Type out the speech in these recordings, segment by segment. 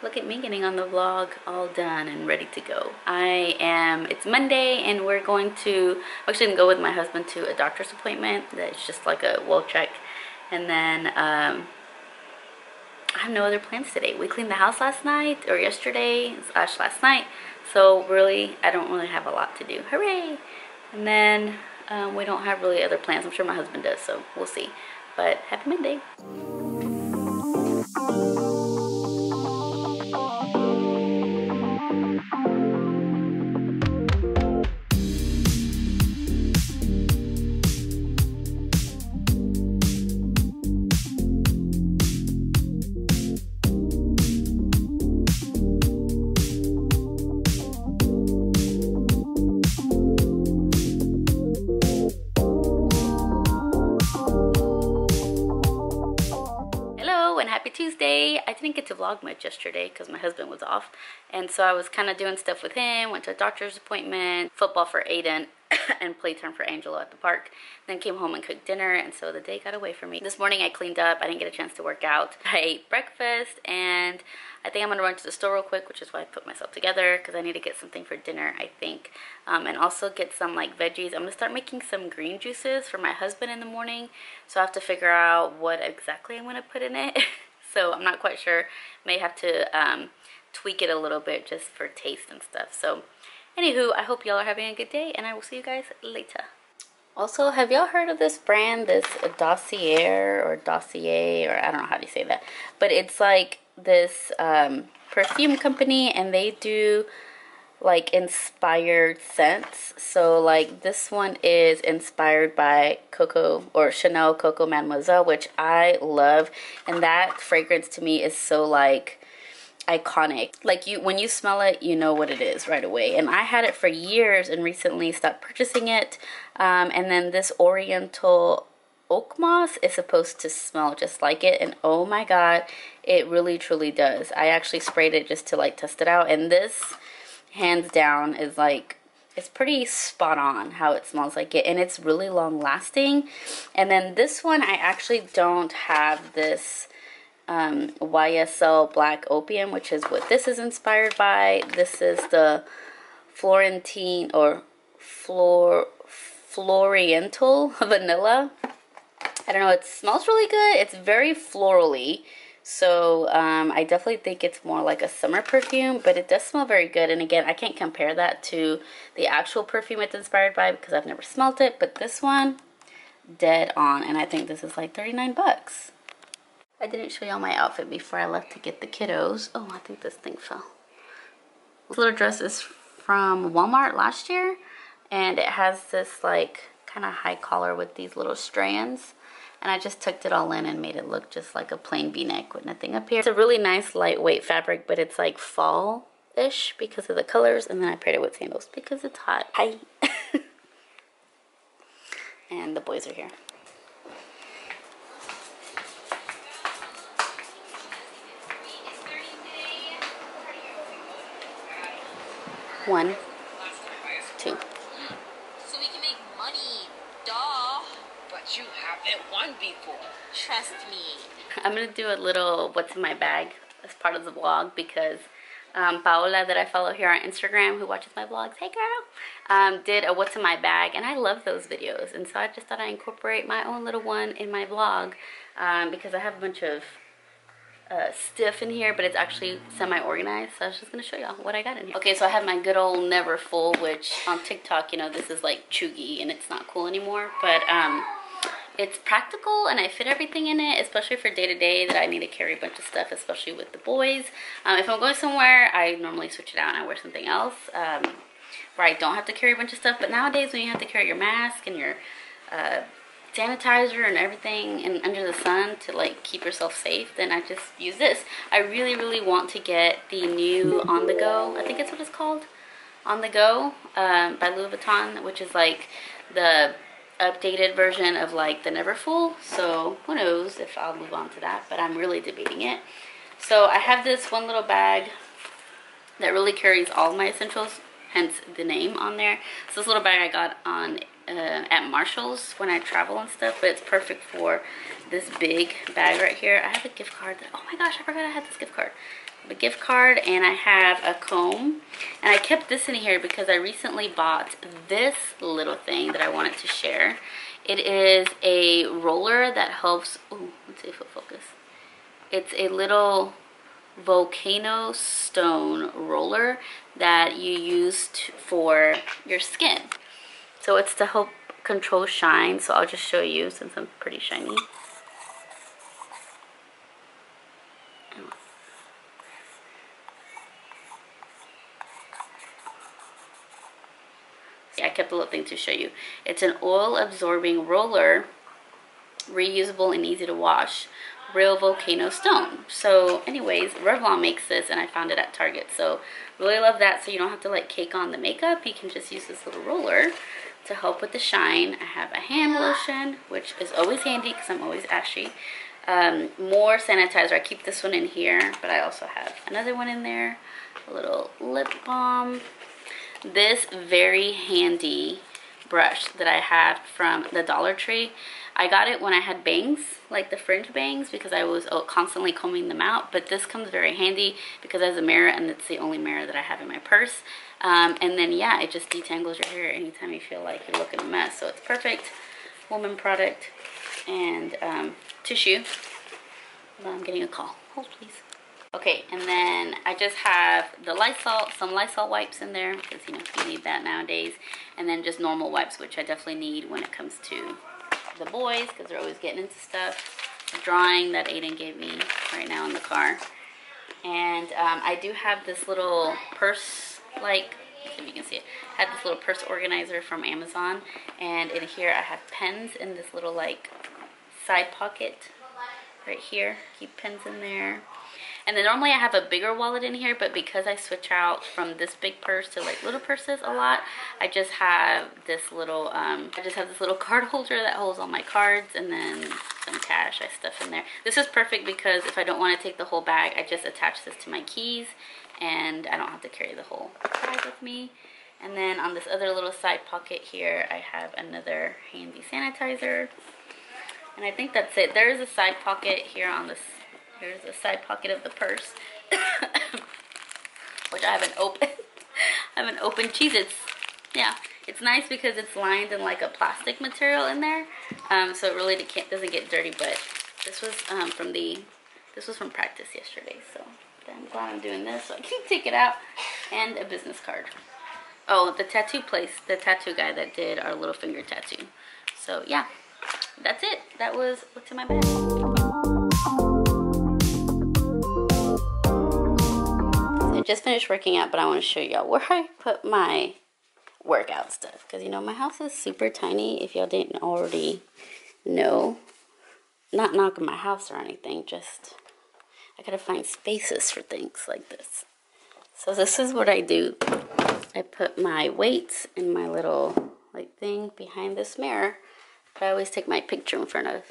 Look at me getting on the vlog all done and ready to go. It's Monday and we're going to, actually go with my husband to a doctor's appointment. That's just like a well check. And then I have no other plans today. We cleaned the house yesterday/last night. So really, I don't really have a lot to do. Hooray! And then we don't have really other plans. I'm sure my husband does, so we'll see. But happy Monday. Tuesday. I didn't get to vlog much yesterday because my husband was off, and so I was kind of doing stuff with him. Went to a doctor's appointment, football for Aiden, and playtime for Angela at the park. Then came home and cooked dinner, and so the day got away from me. This morning I cleaned up. I didn't get a chance to work out. I ate breakfast, and I think I'm gonna run to the store real quick, which is why I put myself together, because I need to get something for dinner, I think, and also get some like veggies. I'm gonna start making some green juices for my husband in the morning, so I have to figure out what exactly I'm gonna put in it. So I'm not quite sure. May have to tweak it a little bit just for taste and stuff. So anywho, I hope y'all are having a good day, and I will see you guys later. Also, have y'all heard of this brand, this Dossier, or I don't know how to say that. But it's like this perfume company, and they do like inspired scents. So like this one is inspired by Coco Mademoiselle, which I love, and that fragrance to me is so like iconic. Like when you smell it, you know what it is right away. And I had it for years and recently stopped purchasing it. And then this oriental oak moss is supposed to smell just like it, and oh my god, it really truly does. I actually sprayed it just to like test it out, and this hands down is like, it's pretty spot on how it smells like it, and it's really long lasting. And then this one, I actually don't have this YSL Black Opium, which is what this is inspired by. This is the Floriental Vanilla. I don't know, it smells really good. It's very florally. So I definitely think it's more like a summer perfume, but it does smell very good. And again, I can't compare that to the actual perfume it's inspired by because I've never smelled it, but this one, dead on. And I think this is like 39 bucks. I didn't show y'all my outfit before I left to get the kiddos. Oh, I think this thing fell. This little dress is from Walmart last year, and it has this like kind of high collar with these little strands. And I just tucked it all in and made it look just like a plain V-neck with nothing up here. It's a really nice lightweight fabric, but it's like fall-ish because of the colors. And then I paired it with sandals because it's hot. Hi. And the boys are here. One. Two. You haven't won before. Trust me. I'm gonna do a little what's in my bag as part of the vlog because Paola, that I follow here on Instagram, who watches my vlogs, hey girl, did a what's in my bag, and I love those videos. And so I just thought I'd incorporate my own little one in my vlog because I have a bunch of stuff in here, but it's actually semi-organized. So I was just gonna show y'all what I got in here. Okay, so I have my good old Neverfull, which on TikTok, you know, this is like chuggy and it's not cool anymore, but it's practical and I fit everything in it, especially for day to day that I need to carry a bunch of stuff, especially with the boys. If I'm going somewhere, I normally switch it out and I wear something else where I don't have to carry a bunch of stuff. But nowadays, when you have to carry your mask and your sanitizer and everything and under the sun to like keep yourself safe, then I just use this. I really really want to get the new On The Go, I think it's what it's called, On The Go by Louis Vuitton, which is like the updated version of like the Neverfull. So who knows if I'll move on to that, but I'm really debating it. So I have this one little bag that really carries all my essentials, hence the name on there. So this little bag I got on at Marshall's when I travel and stuff, but it's perfect for this big bag right here. I have a gift card that, oh my gosh, I forgot I had this gift card. a gift card, and I have a comb. And I kept this in here because I recently bought this little thing that I wanted to share. It is a roller that helps, ooh, let's see if it'll focus. It's a little volcano stone roller that you use for your skin. So it's to help control shine. So I'll just show you since I'm pretty shiny. I kept a little thing to show you. It's an oil absorbing roller, reusable and easy to wash, real volcano stone. So anyways, Revlon makes this and I found it at Target, so really love that. So you don't have to like cake on the makeup, you can just use this little roller to help with the shine. I have a hand lotion, which is always handy because I'm always ashy. More sanitizer. I keep this one in here, but I also have another one in there. A little lip balm. This very handy brush that I have from the Dollar Tree. I got it when I had bangs, like the fringe bangs, because I was constantly combing them out. But this comes very handy because it has a mirror, and it's the only mirror that I have in my purse. And then, yeah, it just detangles your hair anytime you feel like you're looking a mess. So it's perfect. Woman product and tissue. I'm getting a call. Hold, please. Okay, and then I just have the Lysol, some Lysol wipes in there because, you know, you need that nowadays. And then just normal wipes, which I definitely need when it comes to the boys because they're always getting into stuff. A drawing that Aiden gave me right now in the car. And I do have this little purse, like, if you can see it. I had this little purse organizer from Amazon. And in here I have pens in this little, like, side pocket right here. Keep pens in there. And then normally I have a bigger wallet in here, but because I switch out from this big purse to like little purses a lot, I just have this little card holder that holds all my cards, and then some cash I stuff in there. This is perfect because if I don't want to take the whole bag, I just attach this to my keys, and I don't have to carry the whole bag with me. And then on this other little side pocket here, I have another handy sanitizer. And I think that's it. There is a side pocket here on this. Here's the side pocket of the purse, which I haven't opened. I haven't opened Cheez-Its. Yeah, it's nice because it's lined in like a plastic material in there, so it really doesn't get dirty. But this was from practice yesterday, so I'm glad I'm doing this so I can take it out. And a business card. Oh, the tattoo place, the tattoo guy that did our little finger tattoo. So yeah, that's it. That was what's in my bag. Just finished working out, but I want to show y'all where I put my workout stuff because, you know, my house is super tiny. If y'all didn't already know, not knocking my house or anything, just I gotta find spaces for things like this. So this is what I do. I put my weights in my little like thing behind this mirror, but I always take my picture in front of.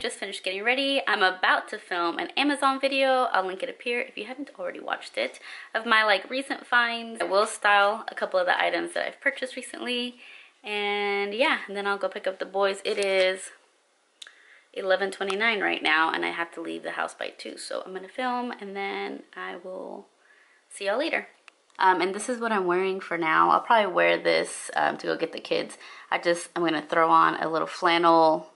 Just finished getting ready. I'm about to film an Amazon video. I'll link it up here if you haven't already watched it, of my like recent finds. I will style a couple of the items that I've purchased recently, and yeah, and then I'll go pick up the boys. It is 11:29 right now, and I have to leave the house by 2, so I'm gonna film and then I will see y'all later. And this is what I'm wearing for now. I'll probably wear this to go get the kids. I'm gonna throw on a little flannel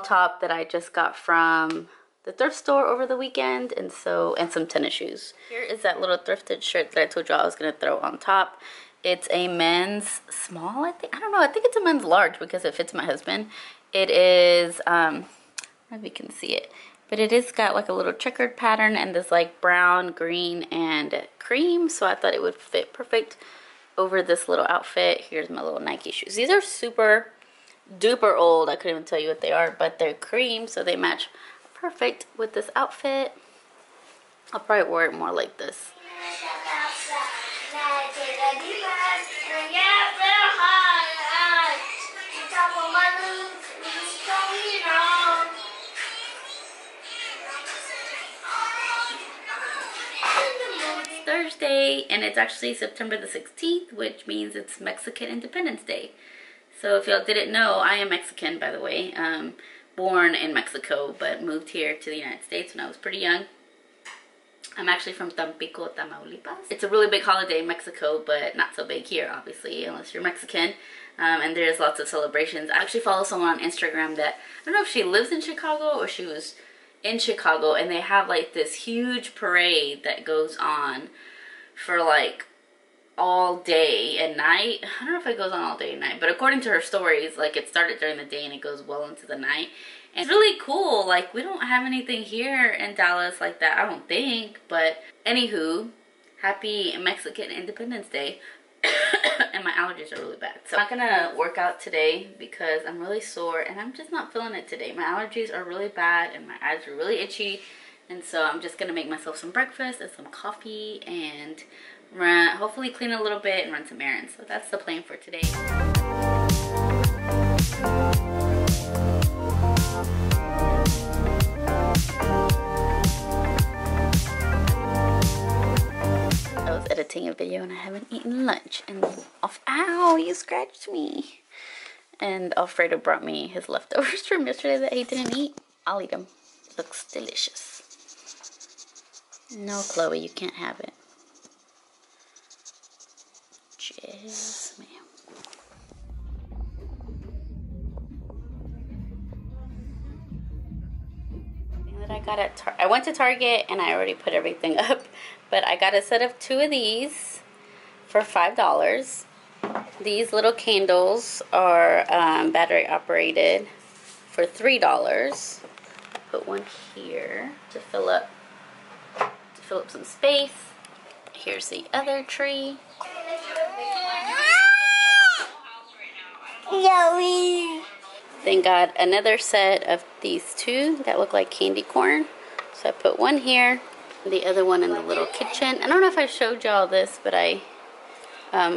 top that I just got from the thrift store over the weekend, and some tennis shoes. Here is that little thrifted shirt that I told y'all I was gonna throw on top. It's a men's small, I think. I don't know, I think it's a men's large because it fits my husband. It is, I don't know if you can see it, but it is got like a little checkered pattern and this like brown, green, and cream. So I thought it would fit perfect over this little outfit. Here's my little Nike shoes. These are super duper old. I couldn't even tell you what they are, but they're cream, so they match perfect with this outfit. I'll probably wear it more like this. It's Thursday. Day, and it's actually September the 16th, which means it's Mexican Independence Day. So if y'all didn't know, I am Mexican, by the way. Born in Mexico, but moved here to the United States when I was pretty young. I'm actually from Tampico, Tamaulipas. It's a really big holiday in Mexico, but not so big here, obviously, unless you're Mexican. And there's lots of celebrations. I actually follow someone on Instagram that, I don't know if she lives in Chicago or she was in Chicago, and they have like this huge parade that goes on for like all day and night. I don't know if it goes on all day and night, but according to her stories, like it started during the day and it goes well into the night. And it's really cool. Like, we don't have anything here in Dallas like that, I don't think. But anywho, happy Mexican Independence Day. And my allergies are really bad, so I'm not gonna work out today because I'm really sore and I'm just not feeling it today. My allergies are really bad and my eyes are really itchy, and so I'm just gonna make myself some breakfast and some coffee and run, hopefully clean a little bit and run some errands. So that's the plan for today. I was editing a video and I haven't eaten lunch, and ow, you scratched me. And Alfredo brought me his leftovers from yesterday that he didn't eat. I'll eat them. Looks delicious. No, Chloe, you can't have it. Yes, ma'am. That I got at I went to Target and I already put everything up, but I got a set of 2 of these for $5. These little candles are battery operated for $3. I put one here to fill up some space. Here's the other tree. Then got another set of these 2 that look like candy corn. So I put one here, the other one in the little kitchen. I don't know if I showed y'all this, but I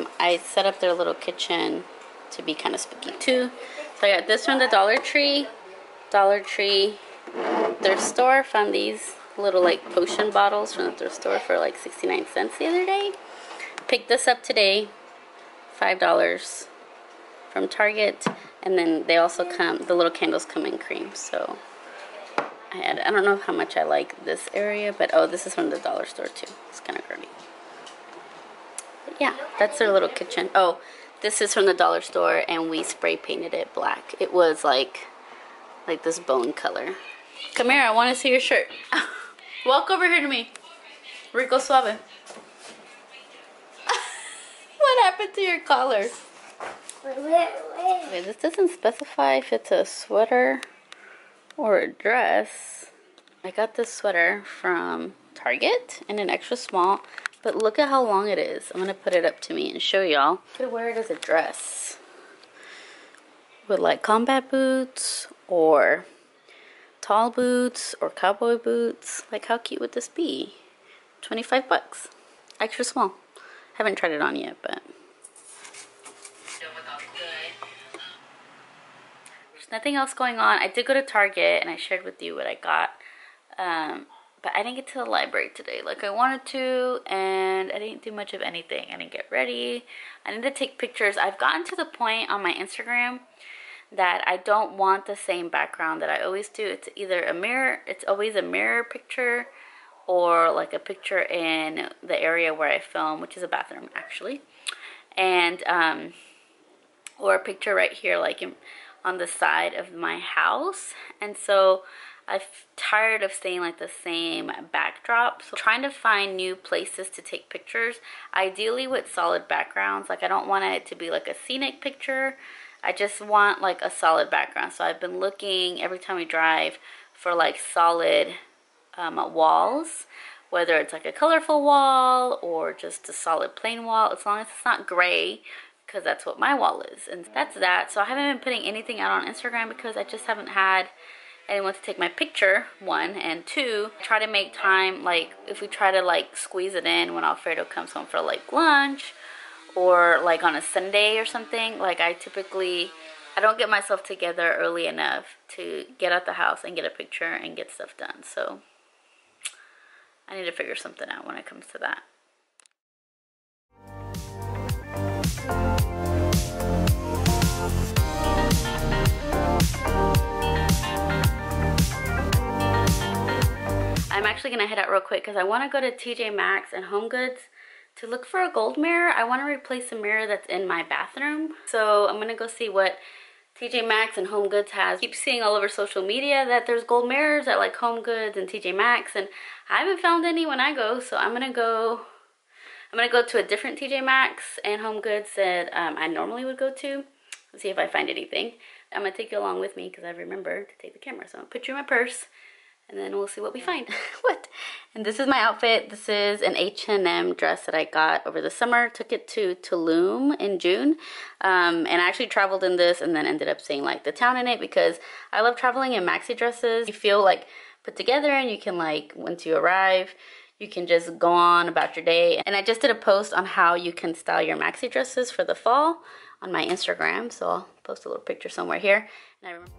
set up their little kitchen to be kind of spooky too. So I got this from the Dollar Tree thrift store. Found these little like potion bottles from the thrift store for like 69 cents the other day. Picked this up today, $5. From Target, and then they also come, the little candles come in cream, so I don't know how much I like this area, but oh, this is from the dollar store too. It's kind of grody. But yeah, that's their little kitchen. Oh, this is from the dollar store, and we spray painted it black. It was like this bone color. Come here, I want to see your shirt. Walk over here to me. Rico Suave. What happened to your collar? Wait, this doesn't specify if it's a sweater or a dress. I got this sweater from Target in an extra small, but look at how long it is. I'm gonna put it up to me and show y'all. I could wear it as a dress with like combat boots or tall boots or cowboy boots. Like, how cute would this be? 25 bucks, extra small. Haven't tried it on yet, but nothing else going on. I did go to Target and I shared with you what I got, but I didn't get to the library today like I wanted to, and I didn't do much of anything. I didn't get ready. I need to take pictures. I've gotten to the point on my Instagram that I don't want the same background that I always do. It's either a mirror, it's always a mirror picture, or like a picture in the area where I film, which is a bathroom actually, and or a picture right here like in on the side of my house. And so I'm tired of seeing like the same backdrop, so trying to find new places to take pictures, ideally with solid backgrounds. Like, I don't want it to be like a scenic picture, I just want like a solid background. So I've been looking every time we drive for like solid walls, whether it's like a colorful wall or just a solid plain wall, as long as it's not gray, because that's what my wall is. And that's that. So I haven't been putting anything out on Instagram because I just haven't had anyone to take my picture, 1, and 2, try to make time. Like, if we try to like squeeze it in when Alfredo comes home for like lunch or like on a Sunday or something, like I don't get myself together early enough to get out the house and get a picture and get stuff done. So I need to figure something out when it comes to that. actually gonna head out real quick because I want to go to TJ Maxx and Home Goods to look for a gold mirror. I want to replace a mirror that's in my bathroom. So I'm gonna go see what TJ Maxx and Home Goods has. I keep seeing all over social media that there's gold mirrors at like Home Goods and TJ Maxx, and I haven't found any when I go, so I'm gonna go to a different TJ Maxx and Home Goods that I normally would go to. Let's see if I find anything. I'm gonna take you along with me because I remember to take the camera, so I'm gonna put you in my purse and then we'll see what we find. What? And this is my outfit. This is an H&M dress that I got over the summer. Took it to Tulum in June. And I actually traveled in this and then ended up seeing like the town in it because I love traveling in maxi dresses. You feel like put together and you can like, once you arrive, you can just go on about your day. And I just did a post on how you can style your maxi dresses for the fall on my Instagram. So I'll post a little picture somewhere here. And I remember...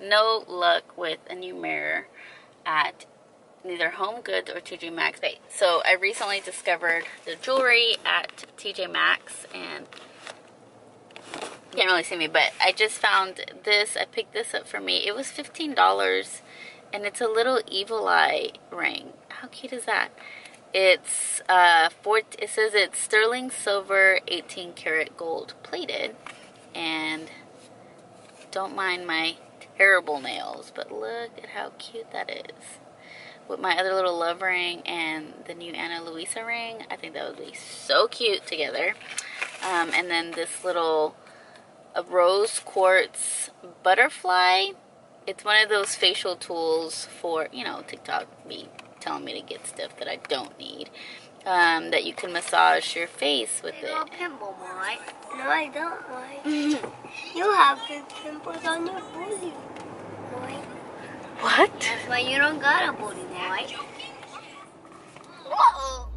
No luck with a new mirror at neither Home Goods or TJ Maxx. So I recently discovered the jewelry at TJ Maxx, and you can't really see me, but I just found this. I picked this up for me. It was $15 and it's a little evil eye ring. How cute is that? It's it says it's sterling silver 18 karat gold plated, and don't mind my terrible nails, but look at how cute that is with my other little love ring and the new Ana Luisa ring. I think that would be so cute together. And then this little rose quartz butterfly. It's one of those facial tools for, you know, TikTok be telling me to get stuff that I don't need, that you can massage your face with. You have pimple, right? No, I don't, right? Mm-hmm. You have big pimples on your booty, boy. What? That's why you don't got a booty, boy. Uh-oh.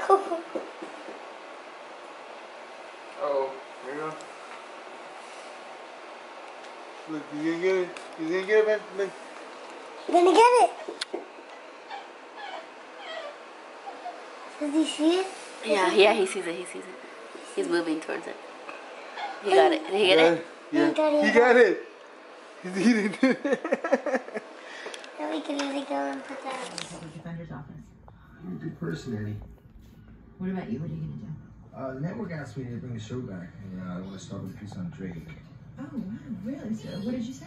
Uh-oh, there you go. Look, you gonna get it? You gonna get it, man? Look. You gonna get it? Does he see it? Yeah, yeah, he sees it, he sees it. He's moving towards it. He got it. Did he get it? Yeah. He got it. He's eating it. Now we can really go and put that in the defender's office. You're a good person, Annie. What about you? What are you going to do? The network asked me to bring a show back, and I want to start with a piece on Drake. Oh, wow, really? So what did you say?